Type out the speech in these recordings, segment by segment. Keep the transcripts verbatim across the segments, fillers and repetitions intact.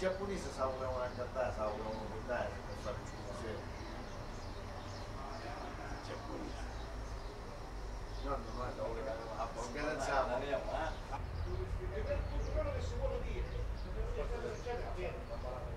giapponesi sapevano cantare, sapevano cantare per fare il museo. I giapponesi? No, non è da ora. Organizziamo. E per tutto quello che si vuole dire, se vuole dire che viene da parlare.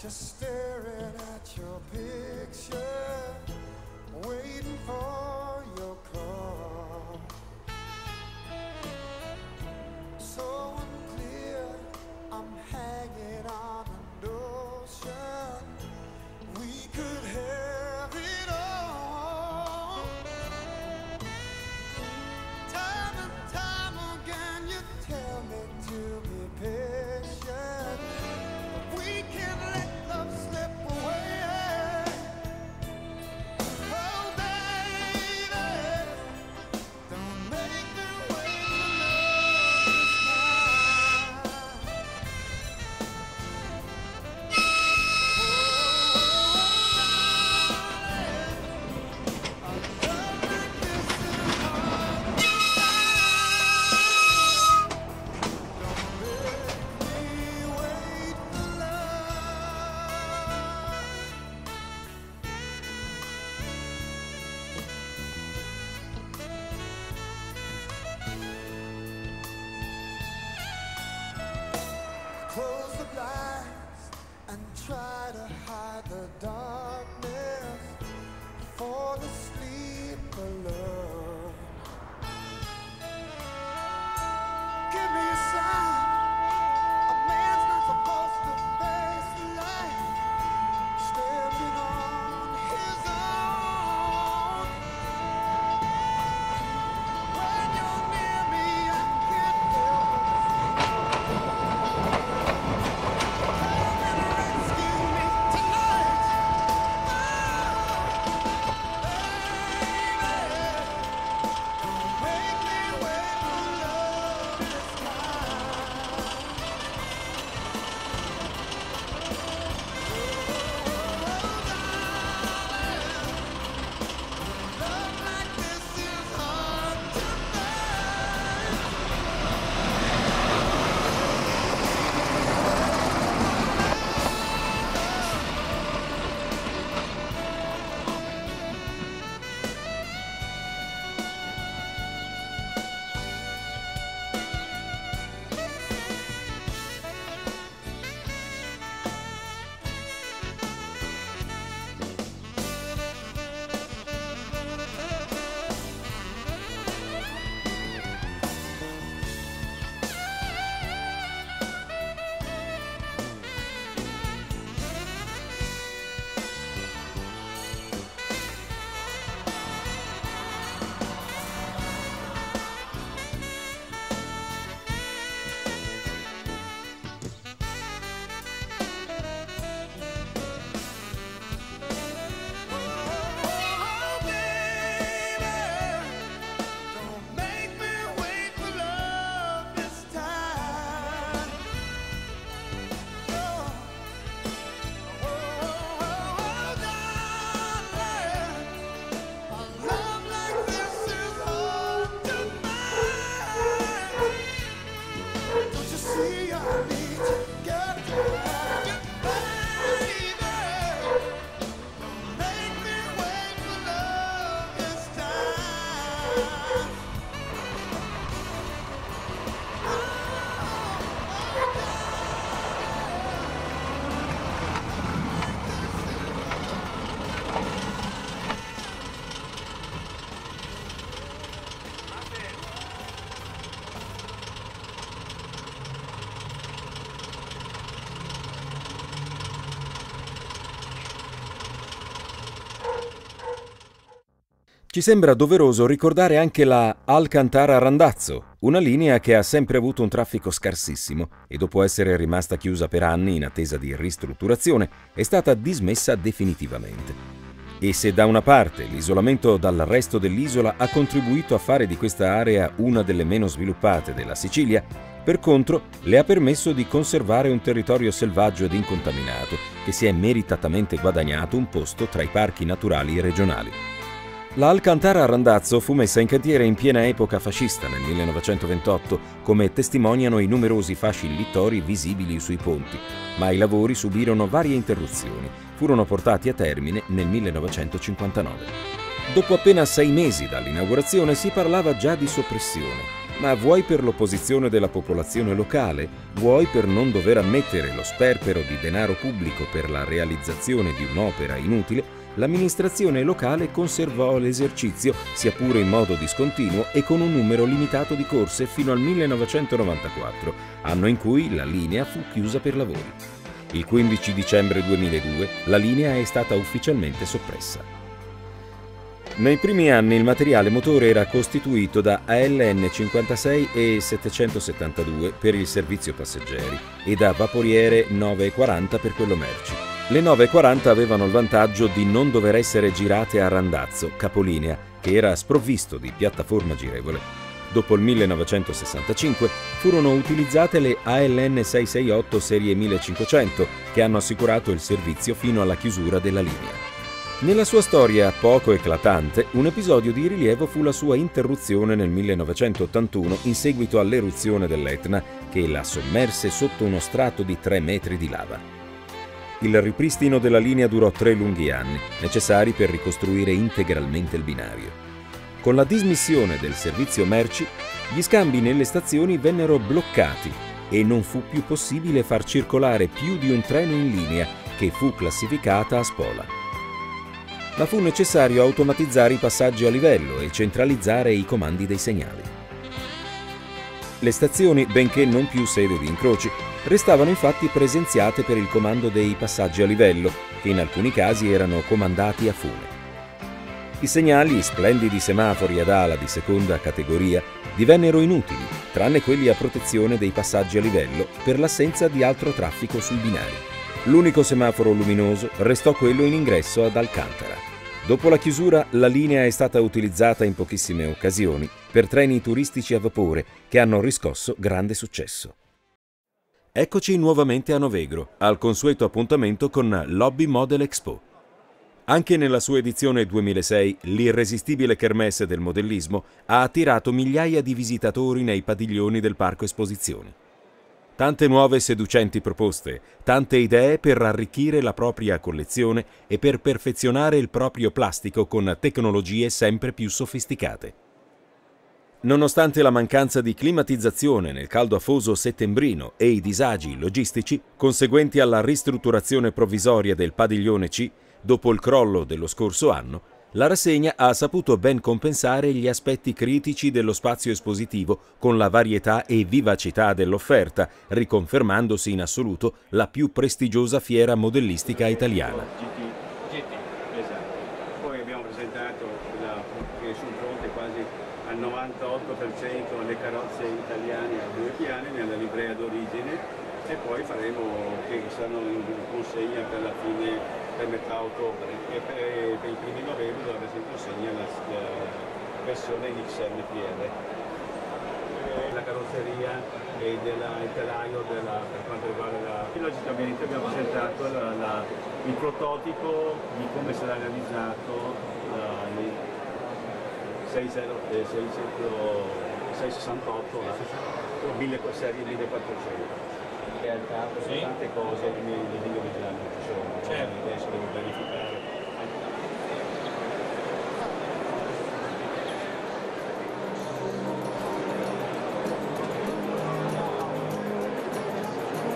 Just staring at your picture, waiting for your call. So unclear, I'm hanging on a notion we could have it all. Ci sembra doveroso ricordare anche la Alcantara-Randazzo, una linea che ha sempre avuto un traffico scarsissimo e dopo essere rimasta chiusa per anni in attesa di ristrutturazione è stata dismessa definitivamente. E se da una parte l'isolamento dal resto dell'isola ha contribuito a fare di questa area una delle meno sviluppate della Sicilia, per contro le ha permesso di conservare un territorio selvaggio ed incontaminato che si è meritatamente guadagnato un posto tra i parchi naturali regionali. La Alcantara-Randazzo fu messa in cantiere in piena epoca fascista nel millenovecentoventotto, come testimoniano i numerosi fasci littori visibili sui ponti, ma i lavori subirono varie interruzioni, furono portati a termine nel millenovecentocinquantanove. Dopo appena sei mesi dall'inaugurazione si parlava già di soppressione, ma vuoi per l'opposizione della popolazione locale, vuoi per non dover ammettere lo sperpero di denaro pubblico per la realizzazione di un'opera inutile, l'amministrazione locale conservò l'esercizio, sia pure in modo discontinuo e con un numero limitato di corse fino al millenovecentonovantaquattro, anno in cui la linea fu chiusa per lavori. Il quindici dicembre duemiladue la linea è stata ufficialmente soppressa. Nei primi anni il materiale motore era costituito da A L N cinquantasei e settecentosettantadue per il servizio passeggeri e da vaporiere novecentoquaranta per quello merci. Le novecentoquaranta avevano il vantaggio di non dover essere girate a Randazzo, capolinea, che era sprovvisto di piattaforma girevole. Dopo il millenovecentosessantacinque furono utilizzate le A L N seicentosessantotto serie millecinquecento che hanno assicurato il servizio fino alla chiusura della linea. Nella sua storia poco eclatante, un episodio di rilievo fu la sua interruzione nel millenovecentottantuno in seguito all'eruzione dell'Etna, che la sommerse sotto uno strato di tre metri di lava. Il ripristino della linea durò tre lunghi anni, necessari per ricostruire integralmente il binario. Con la dismissione del servizio merci, gli scambi nelle stazioni vennero bloccati e non fu più possibile far circolare più di un treno in linea, che fu classificata a spola. Ma fu necessario automatizzare i passaggi a livello e centralizzare i comandi dei segnali. Le stazioni, benché non più sede di incroci, restavano infatti presenziate per il comando dei passaggi a livello, che in alcuni casi erano comandati a fune. I segnali, splendidi semafori ad ala di seconda categoria, divennero inutili, tranne quelli a protezione dei passaggi a livello per l'assenza di altro traffico sui binari. L'unico semaforo luminoso restò quello in ingresso ad Alcantara. Dopo la chiusura, la linea è stata utilizzata in pochissime occasioni per treni turistici a vapore che hanno riscosso grande successo. Eccoci nuovamente a Novegro, al consueto appuntamento con Lobby Model Expo. Anche nella sua edizione duemilasei, l'irresistibile kermesse del modellismo ha attirato migliaia di visitatori nei padiglioni del Parco Esposizioni. Tante nuove seducenti proposte, tante idee per arricchire la propria collezione e per perfezionare il proprio plastico con tecnologie sempre più sofisticate. Nonostante la mancanza di climatizzazione nel caldo afoso settembrino e i disagi logistici conseguenti alla ristrutturazione provvisoria del padiglione C, dopo il crollo dello scorso anno, la rassegna ha saputo ben compensare gli aspetti critici dello spazio espositivo con la varietà e vivacità dell'offerta, riconfermandosi in assoluto la più prestigiosa fiera modellistica italiana. G T, G T, esatto. Poi abbiamo presentato la, che sono pronte quasi al novantotto per cento le carrozze italiane a due piani nella livrea d'origine e poi faremo che saranno in consegna per la fine, per metà ottobre, e per, per i primi novembre dovrebbe essere in consegna la, la versione di X M P L. La carrozzeria e della, il telaio della, per quanto riguarda la... E logicamente abbiamo presentato la, la, il prototipo di come sarà realizzato il seicentosessantotto, la serie millequattrocento. In realtà sono tante cose che mi dico che già non ci sono, certo. Adesso devo verificare.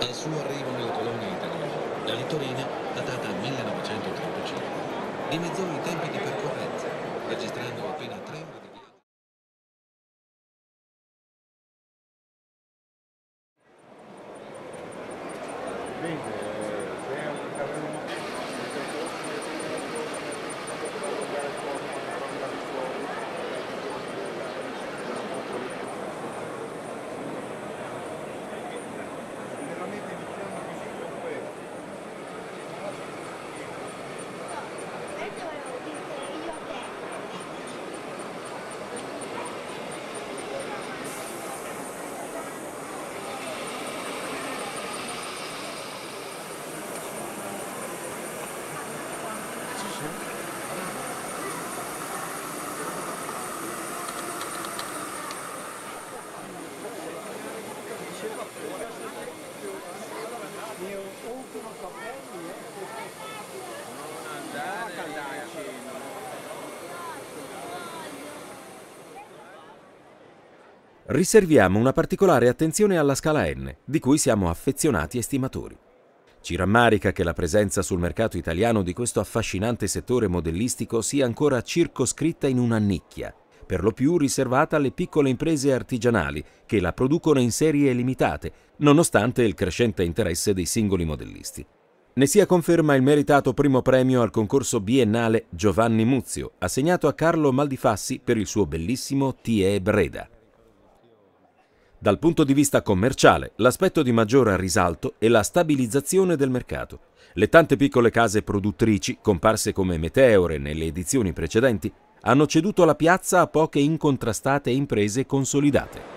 Al suo arrivo nella colonia italiana, la Litorina, datata al millenovecentotrentacinque, dimezzò i tempi di percorrenza, registrando appena tre ore di viaggio. Thank you. riserviamo una particolare attenzione alla scala N, di cui siamo affezionati estimatori. Ci rammarica che la presenza sul mercato italiano di questo affascinante settore modellistico sia ancora circoscritta in una nicchia, per lo più riservata alle piccole imprese artigianali che la producono in serie limitate, nonostante il crescente interesse dei singoli modellisti. Ne sia conferma il meritato primo premio al concorso biennale Giovanni Muzio, assegnato a Carlo Maldifassi per il suo bellissimo T E. Breda. Dal punto di vista commerciale, l'aspetto di maggior risalto è la stabilizzazione del mercato. Le tante piccole case produttrici, comparse come meteore nelle edizioni precedenti, hanno ceduto la piazza a poche incontrastate imprese consolidate.